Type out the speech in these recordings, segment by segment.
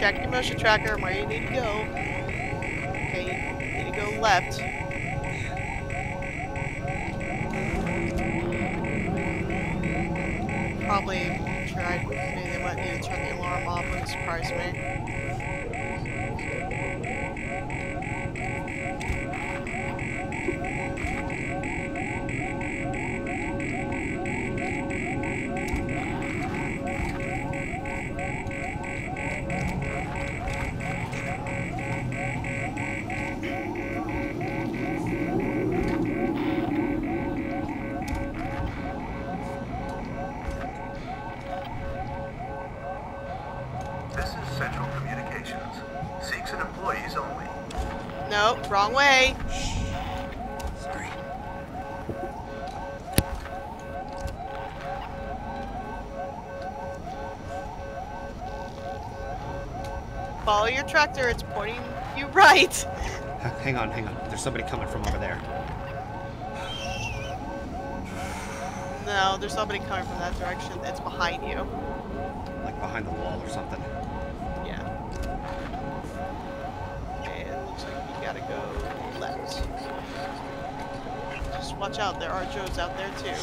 Tracking your motion tracker and where you need to go. Okay, you need to go left. Probably tried. Maybe they might need to turn the alarm off. Wouldn't surprise me. Wrong way. Sorry. Follow your tractor. It's pointing you right. Hang on, hang on. There's somebody coming from over there. No, there's somebody coming from that direction. That's behind you. Like behind the wall or something. Gotta go left. Just watch out, there are Joes out there too.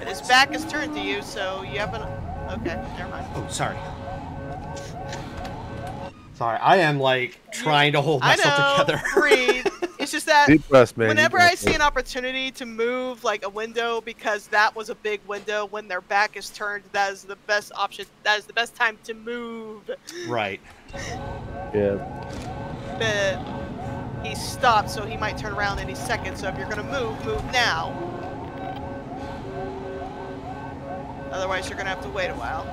And his back is turned to you, so you haven't. Okay, never mind. Oh, sorry. Sorry, I am like trying to hold myself together. Breathe. It's just that whenever I see an opportunity to move like a window, because that was a big window, when their back is turned, that is the best option. That is the best time to move. Right. Yeah. But he stopped, so he might turn around any second, so if you're gonna move, move now. Otherwise, you're gonna have to wait a while.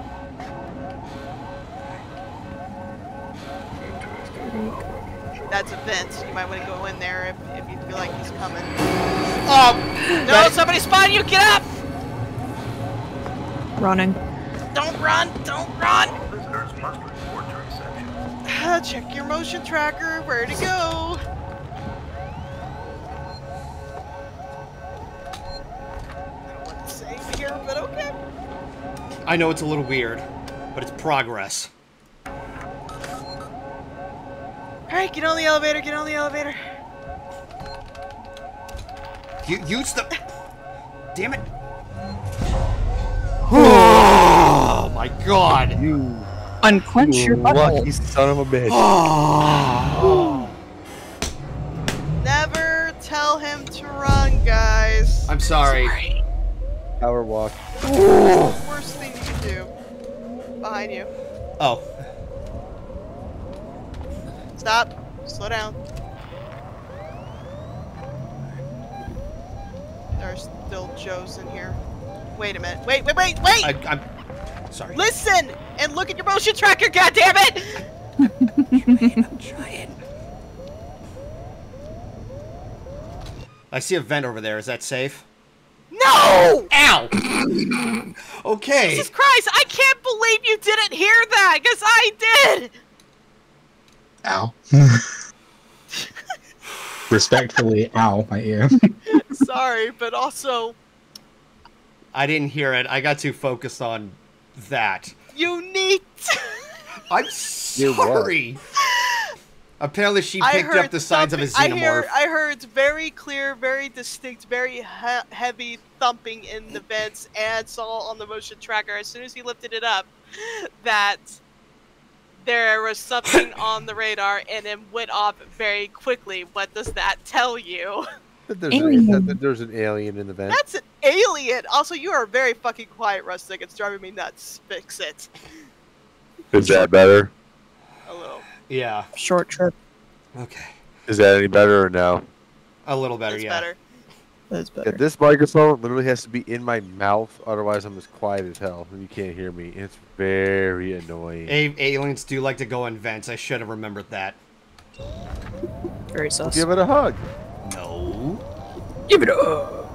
That's a vent. You might want to go in there if you feel like he's coming. Oh! No, somebody's spotting you! Get up! Running. Don't run! Don't run! Visitors must report to reception. Check your motion tracker. Where to go? Safe here, but okay. I know it's a little weird, but it's progress. Alright, get on the elevator, get on the elevator. You use the damn it. Oh my god. You unclench your butthole. Lucky son of a bitch. Oh. Never tell him to run, guys. I'm sorry. Power walk. That's the worst thing you can do. Behind you. Oh. Stop. Slow down. There's still Joes in here. Wait a minute. Wait, wait, wait, wait! I'm sorry. Listen! And look at your motion tracker, goddammit! I'm trying. I see a vent over there. Is that safe? No! Ow! Okay. Jesus Christ, I can't believe you didn't hear that, because I did! Ow. Respectfully, ow, my ear. Sorry, but also... I didn't hear it. I got too focused on that. You need to... I'm sorry. Apparently she picked up the signs of a xenomorph. I heard very clear, very distinct, very heavy thumping in the vents and saw on the motion tracker as soon as he lifted it up that there was something on the radar and it went off very quickly. What does that tell you? There's an alien in the vent. That's an alien! Also, you are very fucking quiet, Rustic. It's driving me nuts. Fix it. Is that better? A little. Yeah. Short trip. Okay. Is that any better or no? A little better, yeah. Better. That's better. Yeah, this microphone literally has to be in my mouth, otherwise I'm as quiet as hell and you can't hear me. It's very annoying. Aliens do like to go in vents. I should have remembered that. Very sus. Give it a hug. No. Give it up.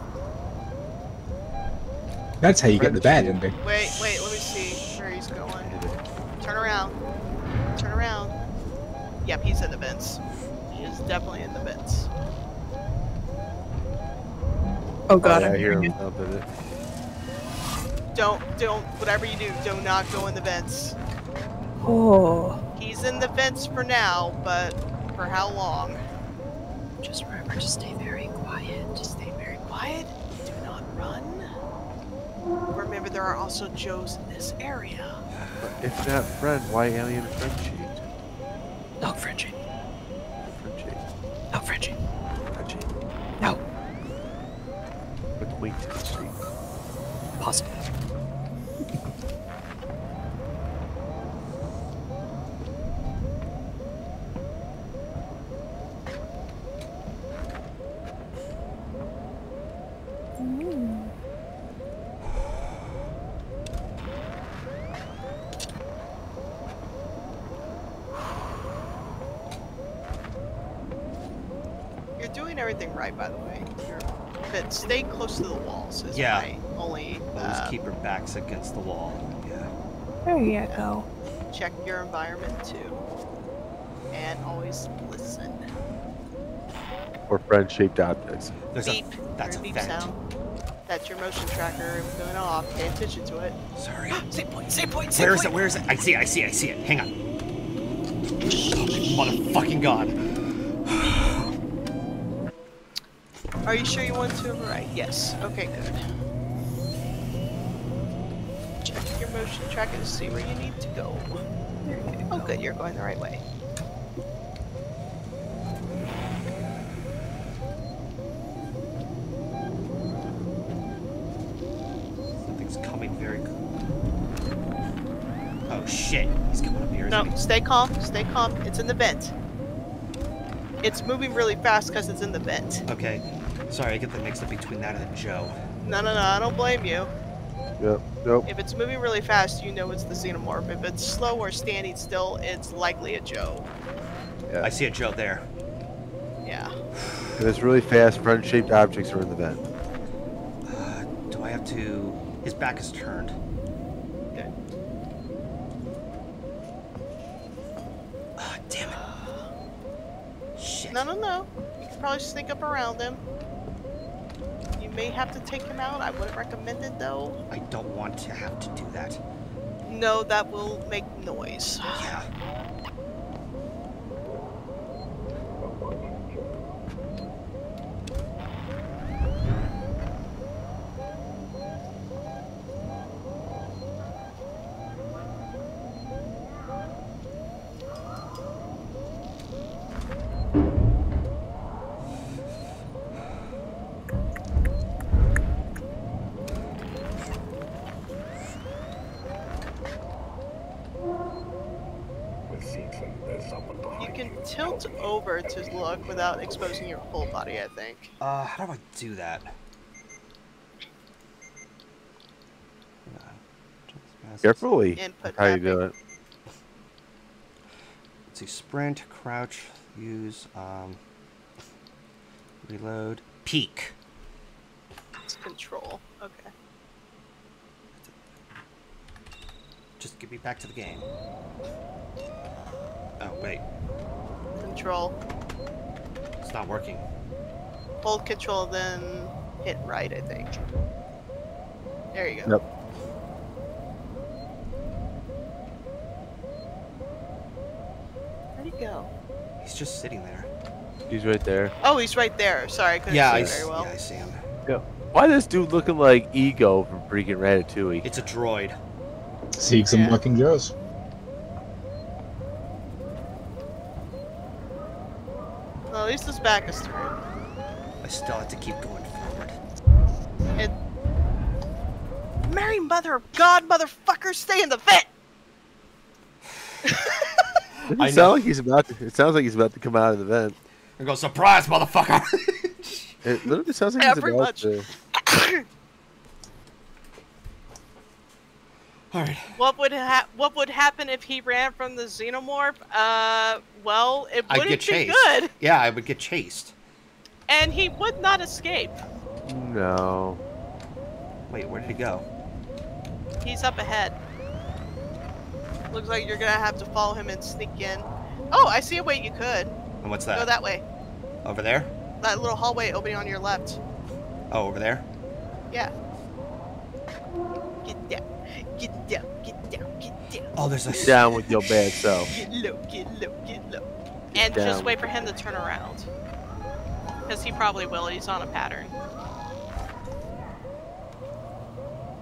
That's how you get the bad ending. Wait, wait, let me see where he's going. Turn around. Turn around. Yep, he's in the vents. He is definitely in the vents. Oh god, I hear him. Don't, whatever you do, do not go in the vents. Oh. He's in the vents for now, but for how long? Just remember to stay very quiet. Stay very quiet. Do not run. Remember, there are also Joes in this area. If not friend, why alien Frenchie? No, Frenchie. Frenchie. No, Frenchie. Frenchie. No. With wheat to the street. Possible. Stay close to the walls. Is yeah. My only. Always keep her backs against the wall. Yeah. There you go. Check your environment too, and always listen. Or friend-shaped objects. There's beep. That's a beep sound. That's your motion tracker going off. Pay attention to it. Sorry. Save point. Save point. Save point. Where is it? Where is it? I see it. I see it. I see it. Hang on. Motherfucking god. Are you sure you want to override? Yes. Okay, good. Check your motion tracker to see where you need to go. There you go. Oh, good. You're going the right way. Something's coming very cool. Oh, shit. He's coming up here. No, stay calm. Stay calm. It's in the vent. It's moving really fast because it's in the vent. Okay. Sorry, I get that mixed up between that and Joe. No, no, no, I don't blame you. Yep, nope. If it's moving really fast, you know it's the xenomorph. If it's slow or standing still, it's likely a Joe. Yeah. I see a Joe there. Yeah. If it's really fast, friend-shaped objects are in the vent. Do I have to... His back is turned. Okay. Damn it. Shit. No, no, no. You can probably sneak up around him. May have to take him out. I wouldn't recommend it though. I don't want to have to do that. No, that will make noise. Yeah. Over to look without exposing your whole body, I think. How do I do that? Carefully. How you do it? Let's see, sprint, crouch, use, reload, peek. It's control. Okay. Just get me back to the game. Oh wait. Control. It's not working. Hold control, then hit right, I think. There you go. Yep. Where'd he go? He's just sitting there. He's right there. Oh, he's right there. Sorry, I couldn't see him very well. Yeah, I see him. Yeah. Why is this dude looking like Ego from freaking Ratatouille? It's a droid. Seek some fucking Joes. At least his back is through. I still have to keep going forward. It... Mary mother of God, motherfucker, stay in the vent! I sound like he's about to, it sounds like he's about to come out of the vent. And go, surprise, motherfucker! It literally sounds like he's about to. Alright. What would happen if he ran from the xenomorph? Well, it wouldn't be chased. Good. Yeah, I would get chased. And he would not escape. No. Wait, where did he go? He's up ahead. Looks like you're gonna have to follow him and sneak in. Oh, I see a way you could. And what's that? Go that way. Over there? That little hallway opening on your left. Oh, over there? Yeah. Get that. Get down, get down, get down. Oh, there's a... Get down with your bad self. Get low, get low, get low. Get and down. Just wait for him to turn around. Because he probably will. He's on a pattern.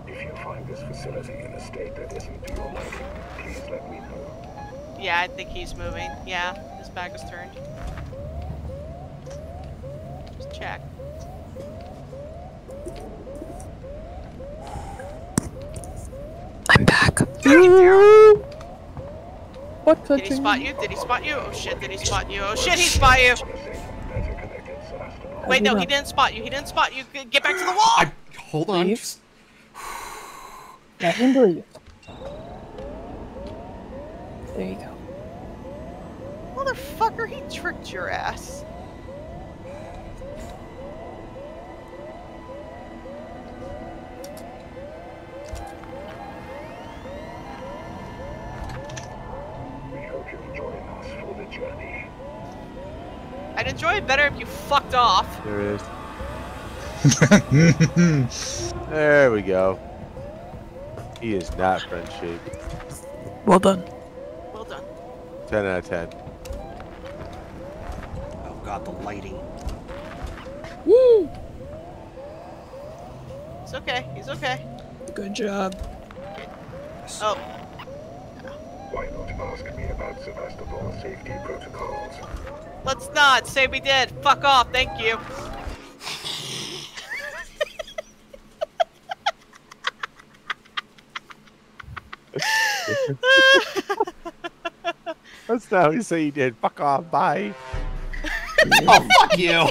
If you find this facility in a state that isn't to your liking, please let me know. Yeah, I think he's moving. Yeah, his back is turned. Just check. I'm back. What did he spot you? Did he spot you? Oh shit, did he spot you? Oh shit, he spot you! Wait, no, he didn't spot you. He didn't spot you. Get back to the wall! Hold on. Let him breathe. There you go. Motherfucker, he tricked your ass. I'd enjoy it better if you fucked off. There it is. There we go. He is not friend-shaped. Well done. Well done. 10 out of 10. Oh god, the lighting. Woo! It's okay. He's okay. Good job. Oh. Why not ask me about Sebastopol safety protocols? Let's not say we did. Fuck off. Thank you. That's not how you say you did. Fuck off. Bye. Oh, fuck you.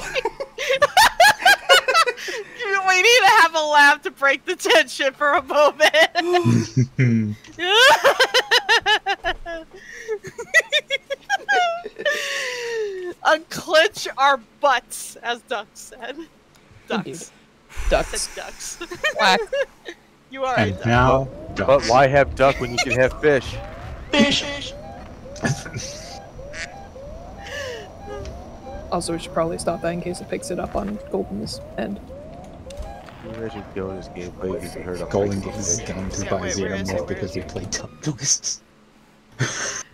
We need to have a laugh to break the tension for a moment. Unclench our butts, as Duck said. Ducks. Ducks. Ducks. Quack. You are and a duck. Now, ducks. But why have duck when you can have fish? Fish. Also, we should probably stop that in case it picks it up on Golden's end. Imagine killing this gameplay if you heard of Golden gets down to by 0 more because we played Duck.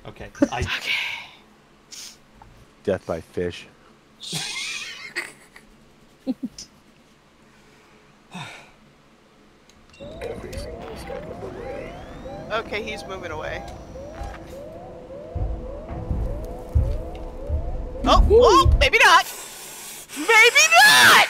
Okay. Death by fish. Every single step of the way. Okay, he's moving away. Oh, oh, maybe not. Maybe not.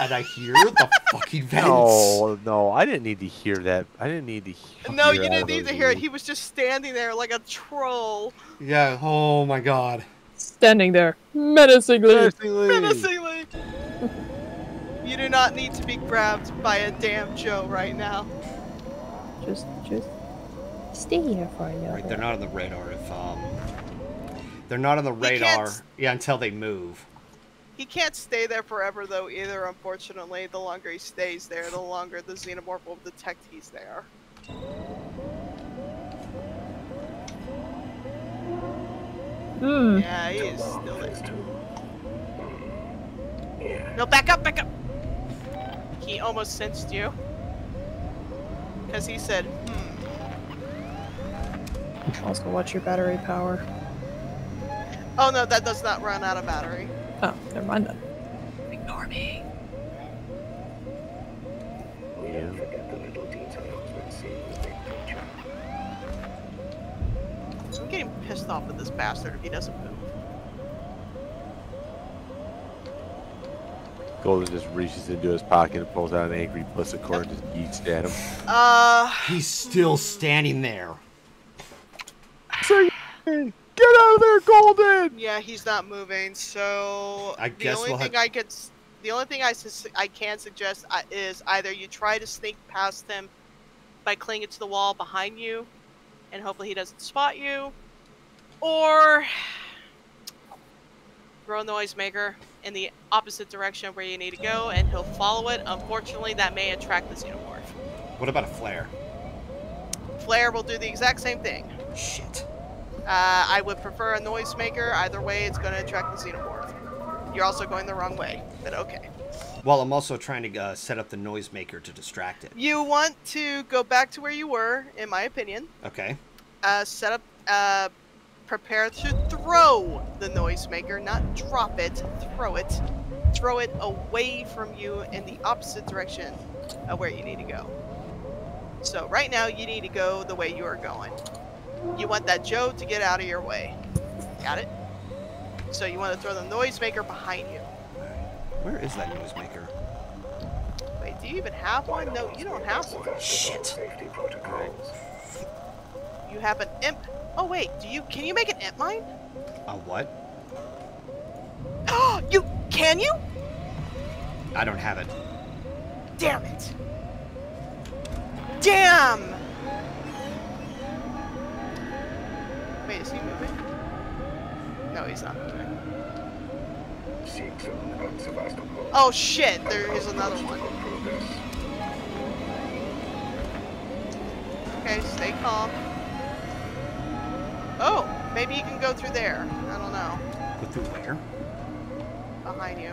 And I hear the fucking vents. No, I didn't need to hear that. I didn't need to hear. No, you didn't need to hear it. He was just standing there like a troll. Yeah. Oh my god. Standing there, menacingly. You do not need to be grabbed by a damn Joe right now. Just stay here for a minute. Right, they're not on the radar. If they're not on the radar, yeah, until they move. He can't stay there forever though either. Unfortunately, the longer he stays there, the longer the xenomorph will detect he's there. Mm. Yeah, he is still there. No, back up, back up! He almost sensed you. Because he said, Also, watch your battery power. Oh no, that does not run out of battery. Oh, never mind then. Ignore me. Yeah. I'm getting pissed off at this bastard if he doesn't move. Golden just reaches into his pocket and pulls out an angry blister cord and just yeets at him. He's still standing there. Get out of there, Golden! Yeah, he's not moving. So I guess the only thing I can suggest is either you try to sneak past him by clinging to the wall behind you. And hopefully he doesn't spot you, or throw a noisemaker in the opposite direction where you need to go, and he'll follow it. Unfortunately, that may attract the xenomorph. What about a flare? Flare will do the exact same thing. Shit. I would prefer a noisemaker. Either way, it's going to attract the xenomorph. You're also going the wrong way, but okay. Well, I'm also trying to set up the noisemaker to distract it. You want to go back to where you were, in my opinion. Okay. Set up, prepare to throw the noisemaker, not drop it, throw it. Throw it away from you in the opposite direction of where you need to go. So right now you need to go the way you are going. You want that Joe to get out of your way. Got it? So you want to throw the noisemaker behind you. Where is that noisemaker? Wait, do you even have one? No, you don't have one. Shit. You have an imp. Oh wait, do you? Can you make an imp mine? A what? Oh, you can you? I don't have it. Damn it. Damn. Wait, is he moving? No, he's not moving. Oh shit, there is another one. Okay, stay calm. Oh, maybe you can go through there. I don't know. Go through where? Behind you.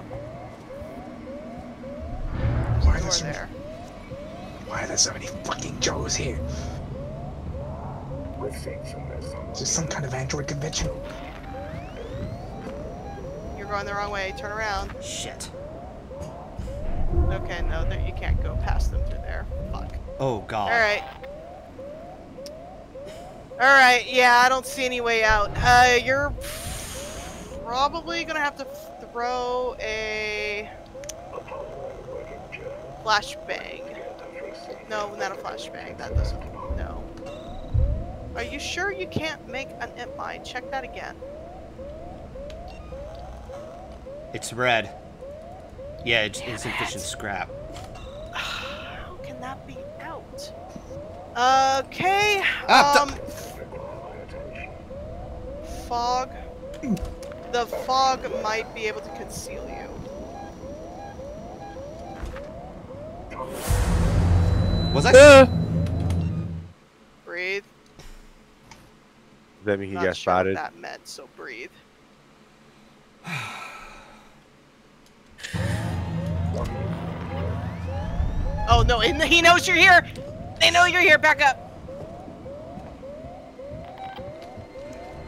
Why is there? Why are there so many fucking Joes here? Is this some kind of android convention? Going the wrong way. Turn around. Shit. Okay, no, you can't go past them through there. Fuck. Oh god. All right. All right. Yeah, I don't see any way out. You're probably gonna have to throw a flashbang. No, not a flashbang. That doesn't. No. Are you sure you can't make an imp mine? Check that again. It's red. Yeah, it's insufficient scrap. How can that be out? Okay. Fog. The fog might be able to conceal you. Was I? Breathe. Does that mean he got spotted? Not sure what that meant, so breathe. Oh no, and he knows you're here! They know you're here, back up!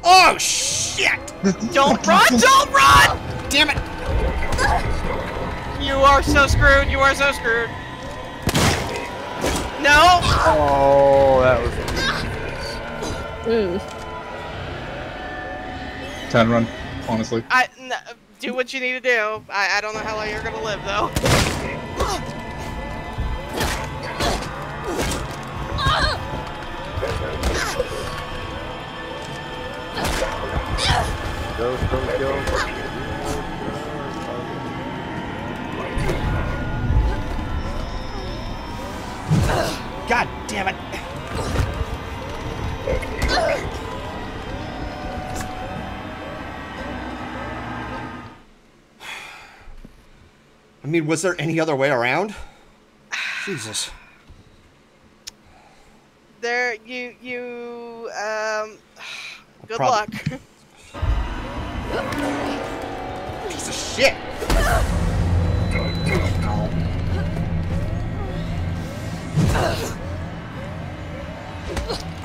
Oh shit! Don't run, don't run! Damn it! You are so screwed, you are so screwed. No! Oh, that was... Time to run, honestly. No, do what you need to do. I don't know how long you're gonna live, though. God damn it. I mean, was there any other way around? Jesus. There, good luck. Piece of shit!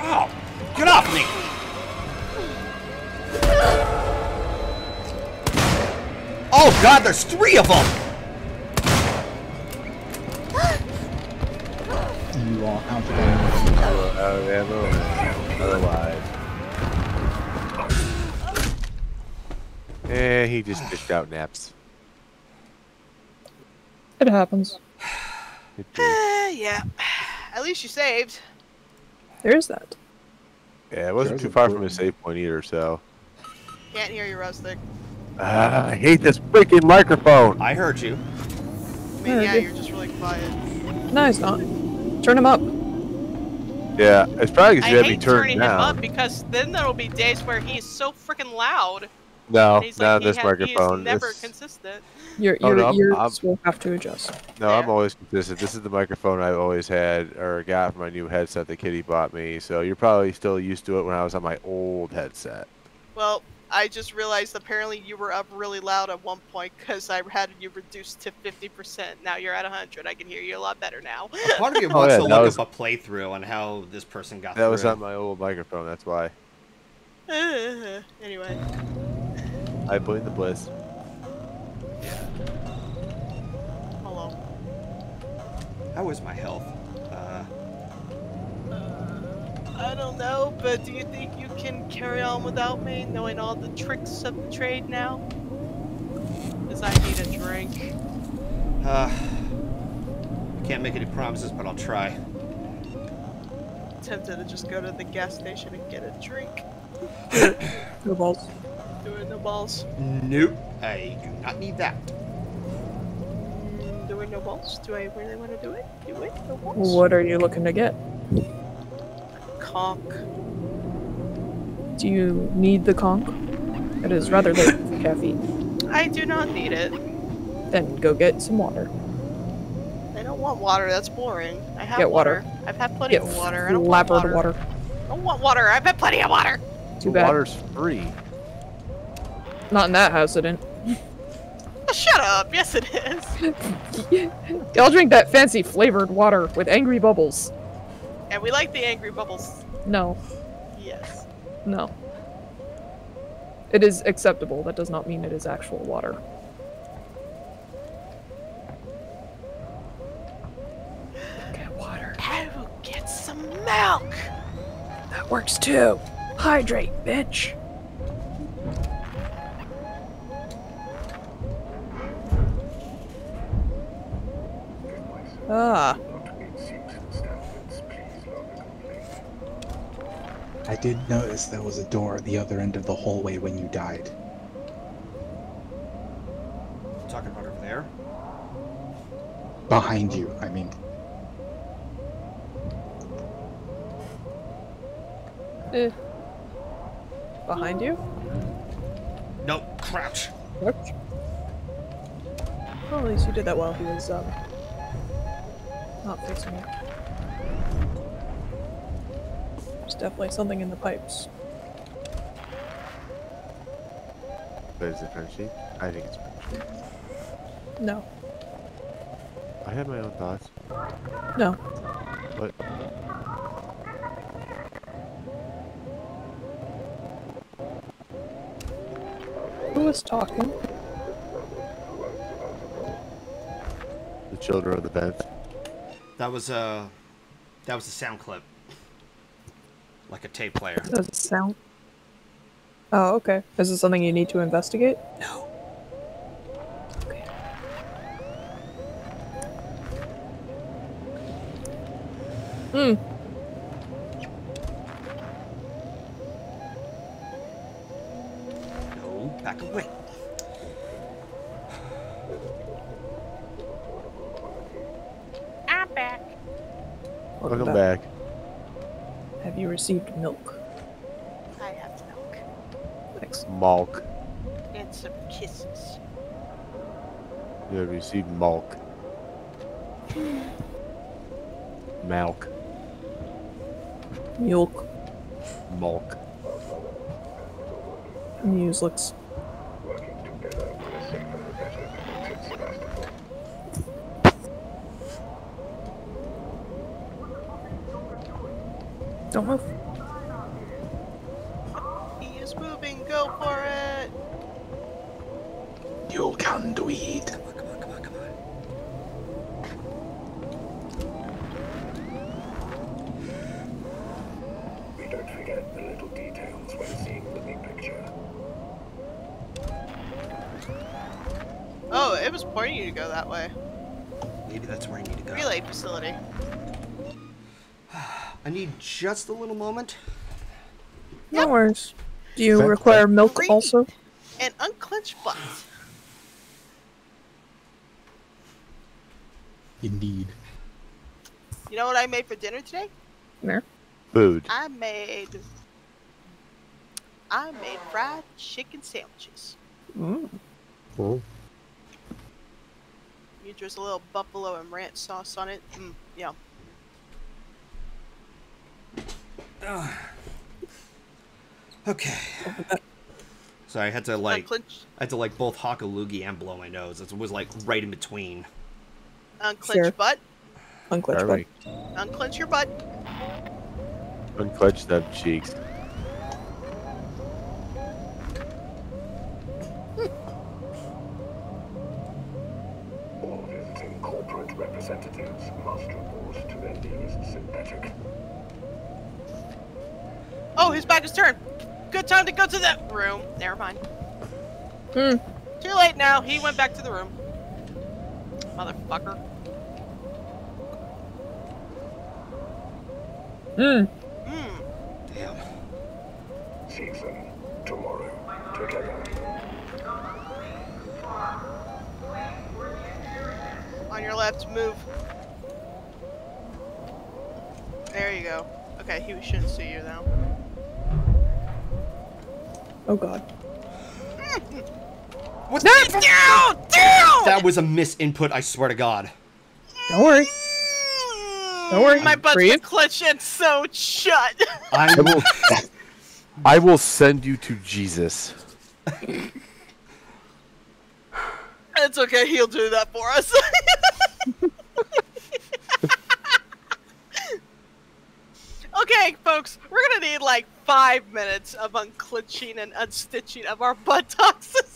Oh, get off me! Oh god, there's 3 of them! You are out of ammo. Otherwise. He just dished out naps. It happens. Yeah. At least you saved. There is that. Yeah, it wasn't too far from a save point either, so. Can't hear you, Rustic. I hate this freaking microphone. I heard you. I mean, yeah, you're just really quiet. No, it's not. Turn him up. Yeah, it's probably because you have me turning him up because then there'll be days where he's so freaking loud. No, like, not this microphone. He's never consistent. Your ears will have to adjust. No, yeah. I'm always consistent. This is the microphone I've always had, or got from my new headset that Kitty bought me. So you're probably still used to it when I was on my old headset. Well, I just realized apparently you were up really loud at one point because I had you reduced to 50%. Now you're at 100. I can hear you a lot better now. Part of you wants to look up a playthrough on how this person got through. That was on my old microphone, that's why. Anyway. I blame the Blizz. Yeah. Hello. How is my health? I don't know, but do you think you can carry on without me, knowing all the tricks of the trade now? Because I need a drink. I can't make any promises, but I'll try. I'm tempted to just go to the gas station and get a drink. No balls. Doing no balls. Nope, I do not need that. Doing no balls? Do I really want to do it? Do it? No balls? What are you looking to get? Conch. Do you need the conch? It is rather late for caffeine. I do not need it. Then go get some water. I don't want water, that's boring. I have water. I've had plenty of water. I don't want water. I don't want water, I've had plenty of water! Too bad. Water's free. Not in that house, it didn't. Oh, shut up, yes it is! I'll drink that fancy flavored water with angry bubbles. And we like the angry bubbles. No. Yes. No. It is acceptable. That does not mean it is actual water. Get water. I will get some milk. That works too. Hydrate, bitch. Ah. I did notice there was a door at the other end of the hallway when you died. Talking about over there? Behind you, I mean. Behind you? No, crouch. What? Well, at least you did that while he was, not facing you. There's definitely something in the pipes. Is it Frenchie? I think it's Frenchie. No. I had my own thoughts. No. What? Who was talking? The children of the vent. That was a sound clip. Like a tape player. Does it sound? Oh, okay. Is this something you need to investigate? No. Okay. Hmm. No, back away. I'm back. Welcome back. Have you received milk? I have milk. Excellent. Milk. And some kisses. You have received milk. Milk. Milk. Milk. Muselix. Don't move. He is moving, go for it! You can do it. Come on, come on, come on, come on. We don't forget the little details when seeing the big picture. Oh, it was pointing you to go that way. Maybe that's where I need to go. Relay facility. I need just a little moment. No worries. Do you require milk also? An unclenched butt. Indeed. You know what I made for dinner today? No. Food. I made fried chicken sandwiches. Mm. Cool. You drizzle a little buffalo and ranch sauce on it. Mm, yum. Okay. So I had to like, both hawk a loogie and blow my nose. It was like right in between. Unclench butt. Unclench butt. Unclench your butt. Unclench them cheeks. All visiting corporate representatives must report to their nearest synthetic. Oh, his back is turned. Good time to go to that room. Never mind. Hmm. Too late now. He went back to the room. Motherfucker. Hmm. Hmm. Damn. See them tomorrow together. On your left, move. There you go. Okay, he shouldn't see you now. Oh god. What's that? Down! Down! That was a misinput, I swear to god. Don't worry. Don't worry. My butt's been clenched and so shut. I will send you to Jesus. It's okay, he'll do that for us. Okay, folks, we're gonna need like 5 minutes of unclenching and unstitching of our buttocks.